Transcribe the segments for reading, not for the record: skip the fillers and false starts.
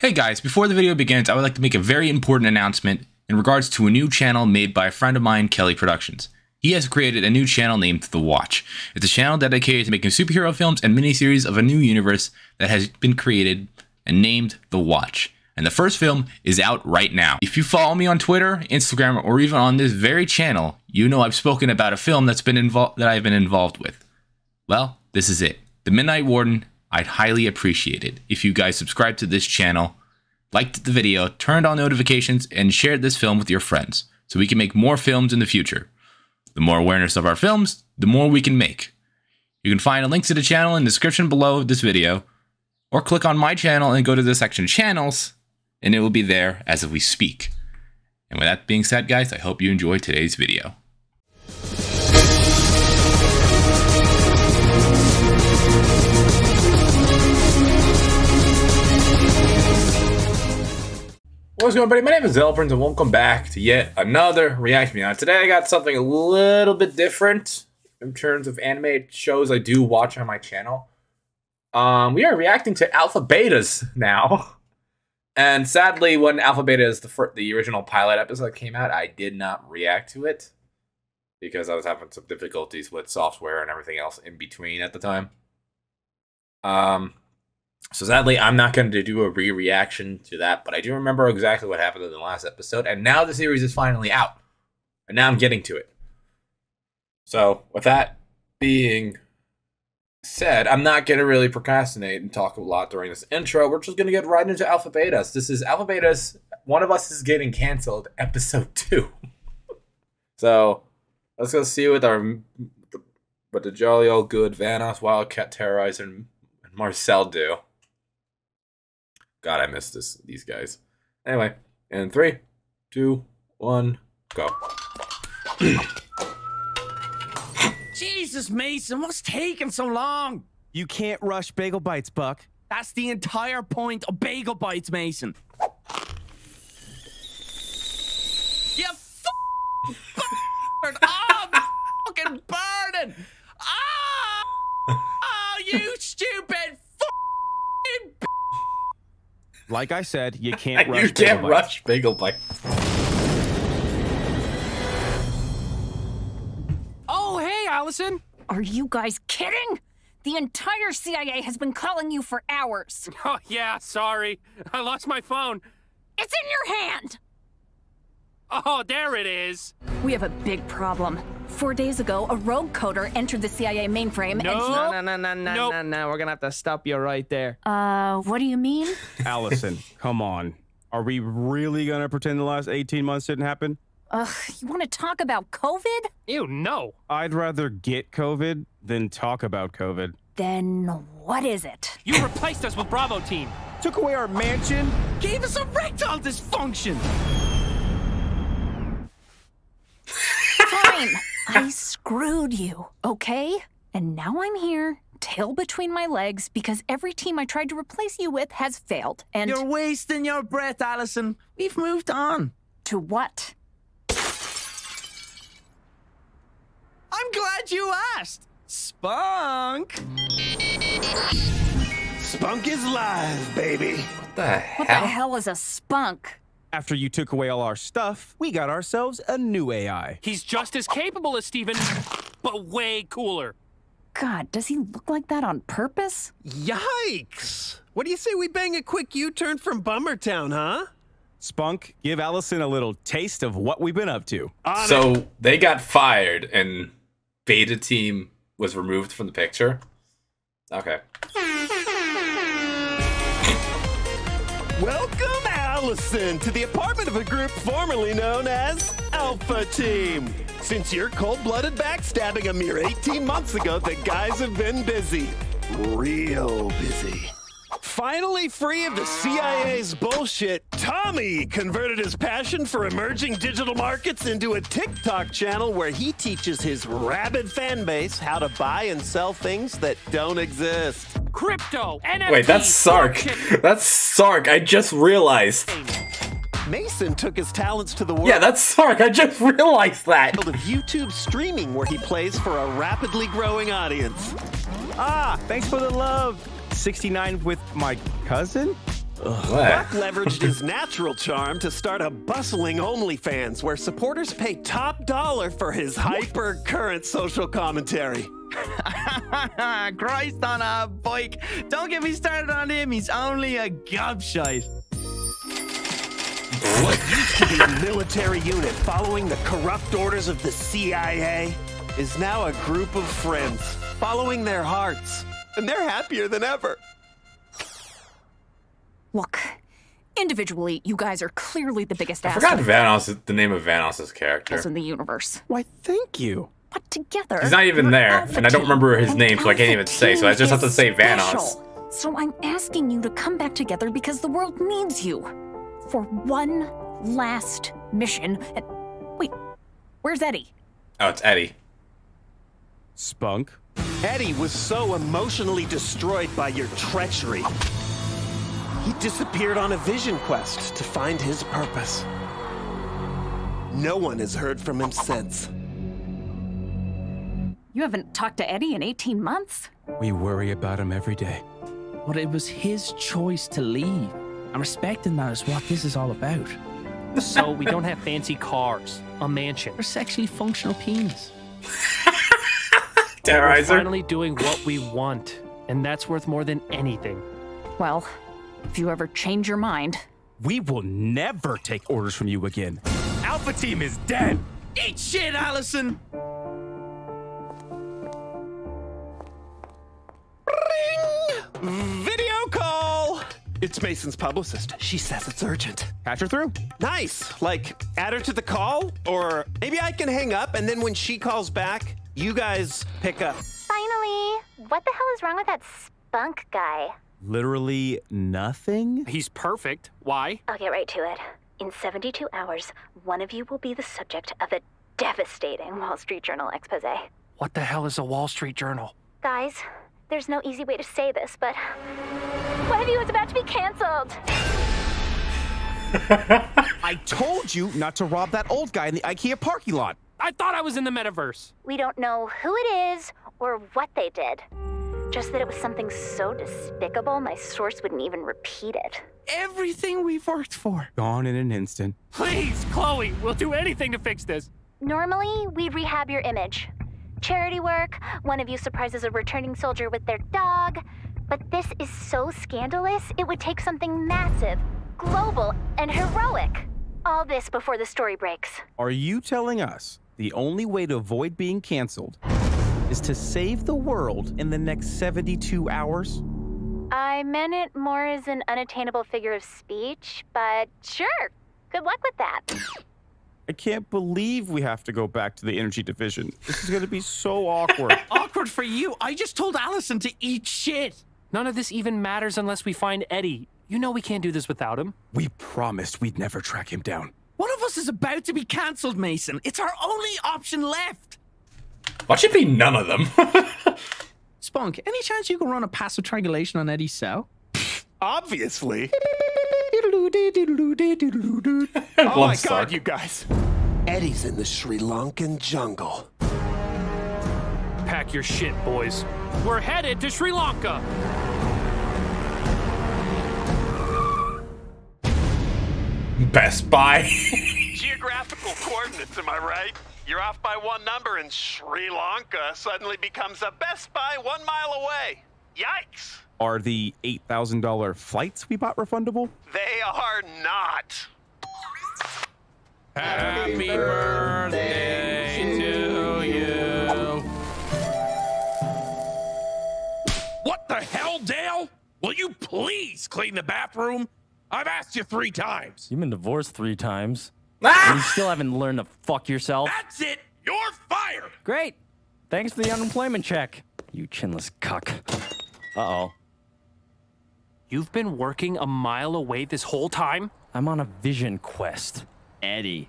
Hey guys, before the video begins, I would like to make a very important announcement in regards to a new channel made by a friend of mine, Kelly Productions. He has created a new channel named The Watch. It's a channel dedicated to making superhero films and miniseries of a new universe that has been created and named The Watch. And the first film is out right now. If you follow me on Twitter, Instagram, or even on this very channel, you know I've spoken about a film that's I've been involved with. Well, this is it. The Midnight Warden. I'd highly appreciate it if you guys subscribe to this channel, liked the video, turned on notifications, and shared this film with your friends so we can make more films in the future. The more awareness of our films, the more we can make. You can find a link to the channel in the description below this video, or click on my channel and go to the section Channels, and it will be there as we speak. And with that being said, guys, I hope you enjoyed today's video. What's going on, everybody? My name is Elbrins, and welcome back to yet another React Me. Now, today I got something a little bit different in terms of anime shows I do watch on my channel. We are reacting to Alpha Betas now. And sadly, when Alpha Betas, the original pilot episode came out, I did not react to it because I was having some difficulties with software and everything else in between at the time. So sadly, I'm not going to do a re-reaction to that, but I do remember exactly what happened in the last episode, and now the series is finally out, and now I'm getting to it. So, with that being said, I'm not going to really procrastinate and talk a lot during this intro. We're just going to get right into Alpha Betas. This is Alpha Betas, One of Us is Getting Cancelled, Episode 2. So, let's go see what the jolly old good Vanoss, Wildcat, Terroriser, and Marcel do. God, I miss these guys. Anyway, in 3, 2, 1, go. Jesus, Mason, what's taking so long? You can't rush Bagel Bites, Buck. That's the entire point of Bagel Bites, Mason. You f***ing bird! Oh, I'm fucking burning! Oh, you stupid f***ing b****. Like I said, you can't rush Bagel Bites. Oh, hey, Allison. Are you guys kidding? The entire CIA has been calling you for hours. Oh, yeah, sorry. I lost my phone. It's in your hand. Oh, there it is. We have a big problem. 4 days ago, a rogue coder entered the CIA mainframe and... No. We're going to have to stop you right there. What do you mean? Allison, come on. Are we really going to pretend the last 18 months didn't happen? Ugh, you want to talk about COVID? Ew, no. I'd rather get COVID than talk about COVID. Then what is it? You replaced us with Bravo Team. Took away our mansion. Gave us erectile dysfunction. Fine. I screwed you, okay? And now I'm here, tail between my legs, because every team I tried to replace you with has failed, and... You're wasting your breath, Allison. We've moved on. To what? I'm glad you asked. Spunk! Spunk is live, baby. What the hell is a spunk? After you took away all our stuff, we got ourselves a new AI. He's just as capable as Steven, but way cooler. God, does he look like that on purpose? Yikes! What do you say we bang a quick U-turn from Bummertown, huh? Spunk, give Allison a little taste of what we've been up to. So, they got fired and Beta Team was removed from the picture? Okay. Welcome, Allison, to the apartment of a group formerly known as Alpha Team. Since your cold-blooded backstabbing a mere 18 months ago, the guys have been busy. Real busy. Finally free of the CIA's bullshit, Tommy converted his passion for emerging digital markets into a TikTok channel where he teaches his rabid fan base how to buy and sell things that don't exist. Crypto, NFT, wait, that's Sark. That's Sark. I just realized. Mason took his talents to the world. Yeah, that's Sark. I just realized that. Of YouTube streaming where he plays for a rapidly growing audience. Ah, thanks for the love. 69 with my cousin? Black leveraged his natural charm to start a bustling OnlyFans where supporters pay top dollar for his hyper-current social commentary. Christ on a bike. Don't get me started on him. He's only a gobshite. What used to be a military unit following the corrupt orders of the CIA is now a group of friends following their hearts. And they're happier than ever. Look, individually, you guys are clearly the biggest assholes. I forgot Vanoss, the name of Vanoss's character. In the universe. Why, thank you. But together, he's not even there, and I don't remember his name, so I can't even say, so I just have to say Vanoss. So I'm asking you to come back together because the world needs you. For one last mission. And wait, where's Eddie? Oh, it's Eddie. Spunk. Eddie was so emotionally destroyed by your treachery. He disappeared on a vision quest to find his purpose. No one has heard from him since. You haven't talked to Eddie in 18 months? We worry about him every day. But it was his choice to leave. And respecting that is what this is all about. So we don't have fancy cars, a mansion, or sexually functional penis. Terroriser. We're finally doing what we want, and that's worth more than anything. Well, if you ever change your mind... We will never take orders from you again. Alpha Team is dead! Eat shit, Allison! Video call! It's Mason's publicist. She says it's urgent. Patch her through. Nice. Like, add her to the call, or maybe I can hang up, and then when she calls back, you guys pick up. Finally. What the hell is wrong with that Spunk guy? Literally nothing. He's perfect. Why? I'll get right to it. In 72 hours, one of you will be the subject of a devastating Wall Street Journal expose. What the hell is a Wall Street Journal? Guys... There's no easy way to say this, but one of you is about to be canceled. I told you not to rob that old guy in the IKEA parking lot. I thought I was in the metaverse. We don't know who it is or what they did. Just that it was something so despicable, my source wouldn't even repeat it. Everything we've worked for. Gone in an instant. Please, Chloe, we'll do anything to fix this. Normally, we rehab your image. Charity work, one of you surprises a returning soldier with their dog, but this is so scandalous, it would take something massive, global, and heroic. All this before the story breaks. Are you telling us the only way to avoid being canceled is to save the world in the next 72 hours? I meant it more as an unattainable figure of speech, but sure, good luck with that. I can't believe we have to go back to the energy division. This is going to be so awkward. Awkward for you. I just told Allison to eat shit. None of this even matters unless we find Eddie. You know we can't do this without him. We promised we'd never track him down. One of us is about to be canceled, Mason. It's our only option left. Why should be none of them? Spunk, any chance you can run a passive triangulation on Eddie's cell? Obviously. Oh my god, you guys. Eddie's in the Sri Lankan jungle. Pack your shit, boys. We're headed to Sri Lanka. Best Buy. Geographical coordinates, am I right? You're off by one number and Sri Lanka suddenly becomes a Best Buy 1 mile away. Yikes. Are the $8,000 flights we bought refundable? They are not. Happy birthday to you. What the hell, Dale? Will you please clean the bathroom? I've asked you 3 times. You've been divorced 3 times. Ah! And you still haven't learned to fuck yourself. That's it. You're fired. Great. Thanks for the unemployment check, you chinless cuck. Uh-oh. You've been working a mile away this whole time? I'm on a vision quest. Eddie,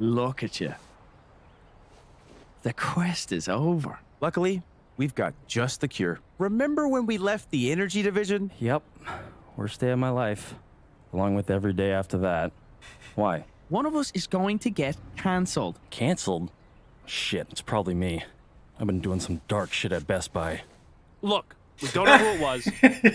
look at you. The quest is over. Luckily, we've got just the cure. Remember when we left the energy division? Yep. Worst day of my life. Along with every day after that. Why? One of us is going to get canceled. Canceled? Shit, it's probably me. I've been doing some dark shit at Best Buy. Look, We don't know who it was,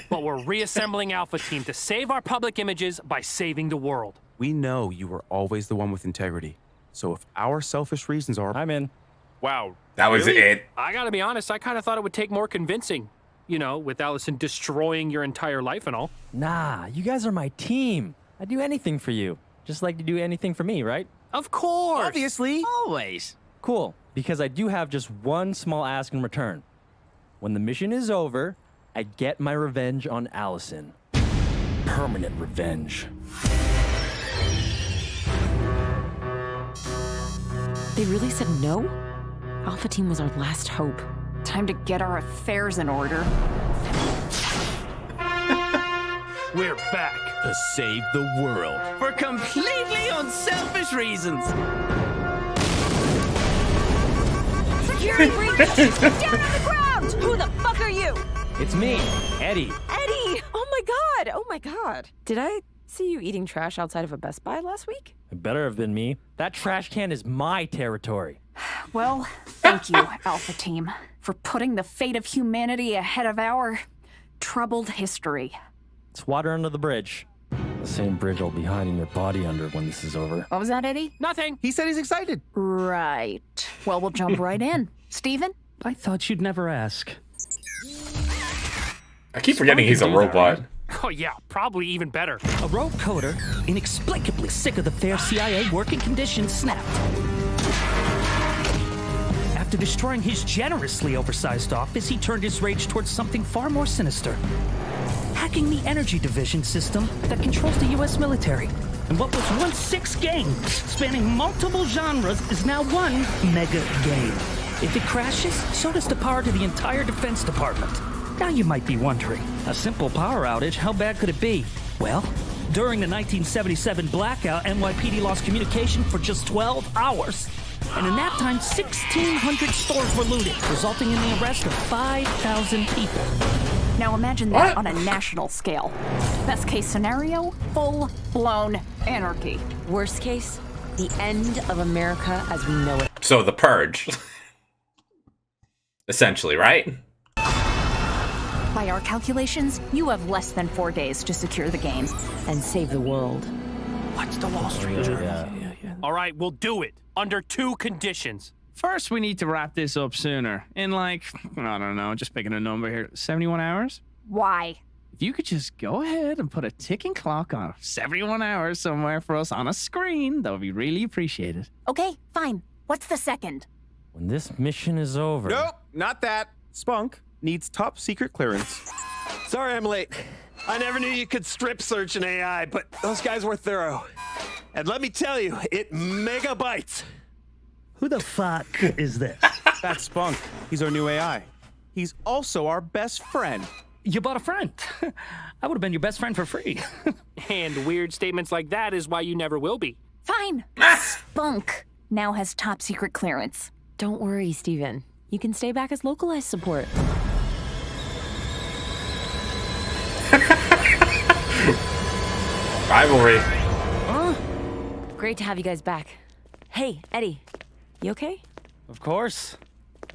but we're reassembling Alpha Team to save our public images by saving the world. We know you were always the one with integrity. So if our selfish reasons are... I'm in. Wow. That was it. I gotta be honest, I kind of thought it would take more convincing. You know, with Allison destroying your entire life and all. Nah, you guys are my team. I'd do anything for you. Just like you do anything for me, right? Of course. Obviously. Always. Cool. Because I do have just one small ask in return. When the mission is over, I get my revenge on Allison. Permanent revenge. They really said no? Alpha Team was our last hope. Time to get our affairs in order. We're back to save the world. For completely unselfish reasons. Security breach! Down on the ground! Who the fuck are you? It's me, Eddie. Eddie! Oh my god! Oh my god. Did I see you eating trash outside of a Best Buy last week? It better have been me. That trash can is my territory. Well, thank you, Alpha Team, for putting the fate of humanity ahead of our troubled history. It's water under the bridge. The same bridge I'll be hiding your body under when this is over. What was that, Eddie? Nothing. He said he's excited. Right. Well, we'll jump right in. Steven? I thought you'd never ask. I keep forgetting he's a robot. Right? Oh, yeah, probably even better. A rogue coder, inexplicably sick of the fair CIA working conditions, snapped. After destroying his generously oversized office, he turned his rage towards something far more sinister. Hacking the energy division system that controls the U.S. military. And what was once 6 games, spanning multiple genres, is now 1 mega game. If it crashes, so does the power to the entire Defense Department. Now you might be wondering, a simple power outage, how bad could it be? Well, during the 1977 blackout, NYPD lost communication for just 12 hours. And in that time, 1,600 stores were looted, resulting in the arrest of 5,000 people. Now imagine that on a national scale. Best case scenario, full-blown anarchy. Worst case, the end of America as we know it. So the purge. Essentially, right? By our calculations, you have less than 4 days to secure the game and save the world. Watch the Wall Street Journal. Yeah. All right, we'll do it. Under 2 conditions. First, we need to wrap this up sooner. In like, I don't know, just picking a number here, 71 hours? Why? If you could just go ahead and put a ticking clock on 71 hours somewhere for us on a screen, that would be really appreciated. Okay, fine. What's the second? When this mission is over... Nope, not that. Spunk needs top secret clearance. Sorry I'm late. I never knew you could strip search an AI, but those guys were thorough. And let me tell you, it mega bites. Who the fuck is this? That's Spunk. He's our new AI. He's also our best friend. You bought a friend. I would have been your best friend for free. And weird statements like that is why you never will be. Fine. Spunk now has top secret clearance. Don't worry, Steven. You can stay back as localized support. Rivalry. Great to have you guys back. Hey, Eddie, you okay? Of course.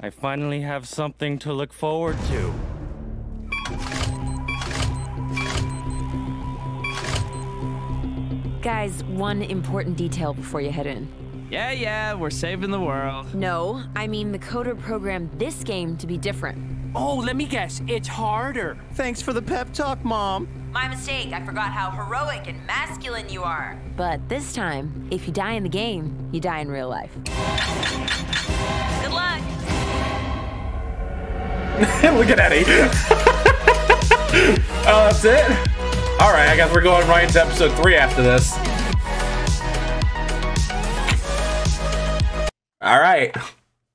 I finally have something to look forward to. Guys, one important detail before you head in. Yeah, we're saving the world. No, I mean the coder programmed this game to be different. Oh, let me guess, it's harder. Thanks for the pep talk, Mom. My mistake, I forgot how heroic and masculine you are. But this time, if you die in the game, you die in real life. Good luck! Look at Eddie. Oh, that's it? Alright, I guess we're going right into episode 3 after this. Alright,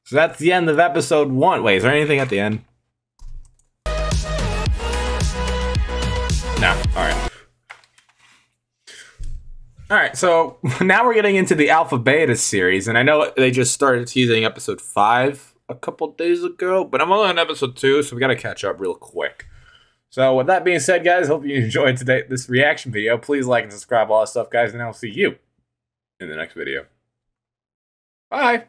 so that's the end of episode 1. Wait, is there anything at the end? No. All right, so now we're getting into the Alpha Betas series, and I know they just started teasing episode 5 a couple days ago, but I'm only on episode 2, so we gotta catch up real quick. So with that being said, guys, hope you enjoyed this reaction video. Please like and subscribe, all that stuff, guys, and I'll see you in the next video. Bye.